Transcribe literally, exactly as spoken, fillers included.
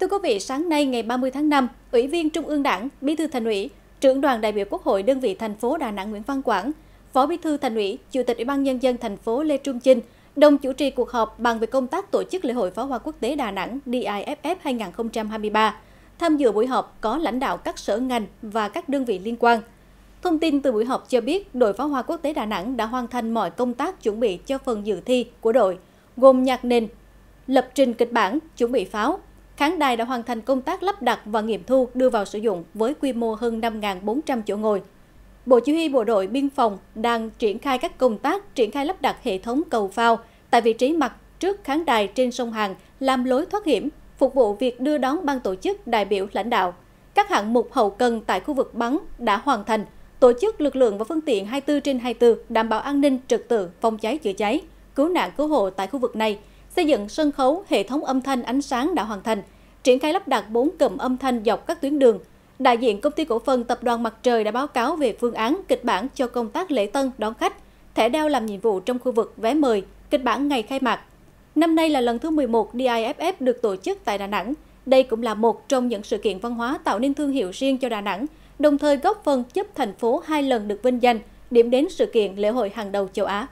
Thưa quý vị, sáng nay ngày ba mươi tháng năm, Ủy viên Trung ương Đảng, Bí thư Thành ủy, Trưởng đoàn đại biểu Quốc hội đơn vị thành phố Đà Nẵng Nguyễn Văn Quảng, Phó Bí thư Thành ủy, Chủ tịch Ủy ban Nhân dân thành phố Lê Trung Chính đồng chủ trì cuộc họp bàn về công tác tổ chức lễ hội pháo hoa quốc tế Đà Nẵng D I F F hai nghìn không trăm hai mươi ba. Tham dự buổi họp có lãnh đạo các sở ngành và các đơn vị liên quan. Thông tin từ buổi họp cho biết, đội pháo hoa quốc tế Đà Nẵng đã hoàn thành mọi công tác chuẩn bị cho phần dự thi của đội, gồm nhạc nền, lập trình kịch bản, chuẩn bị pháo. Khán đài đã hoàn thành công tác lắp đặt và nghiệm thu đưa vào sử dụng với quy mô hơn năm nghìn bốn trăm chỗ ngồi. Bộ Chỉ huy Bộ đội Biên phòng đang triển khai các công tác triển khai lắp đặt hệ thống cầu phao tại vị trí mặt trước khán đài trên sông Hàn làm lối thoát hiểm, phục vụ việc đưa đón ban tổ chức đại biểu lãnh đạo. Các hạng mục hậu cần tại khu vực bắn đã hoàn thành, tổ chức lực lượng và phương tiện hai mươi tư trên hai mươi tư đảm bảo an ninh trật tự, phòng cháy chữa cháy, cứu nạn cứu hộ tại khu vực này. Xây dựng sân khấu, hệ thống âm thanh ánh sáng đã hoàn thành, triển khai lắp đặt bốn cụm âm thanh dọc các tuyến đường. Đại diện Công ty Cổ phần Tập đoàn Mặt Trời đã báo cáo về phương án, kịch bản cho công tác lễ tân đón khách, thẻ đeo làm nhiệm vụ trong khu vực vé mời, kịch bản ngày khai mạc. Năm nay là lần thứ mười một D I F F được tổ chức tại Đà Nẵng. Đây cũng là một trong những sự kiện văn hóa tạo nên thương hiệu riêng cho Đà Nẵng, đồng thời góp phần giúp thành phố hai lần được vinh danh, điểm đến sự kiện lễ hội hàng đầu châu Á.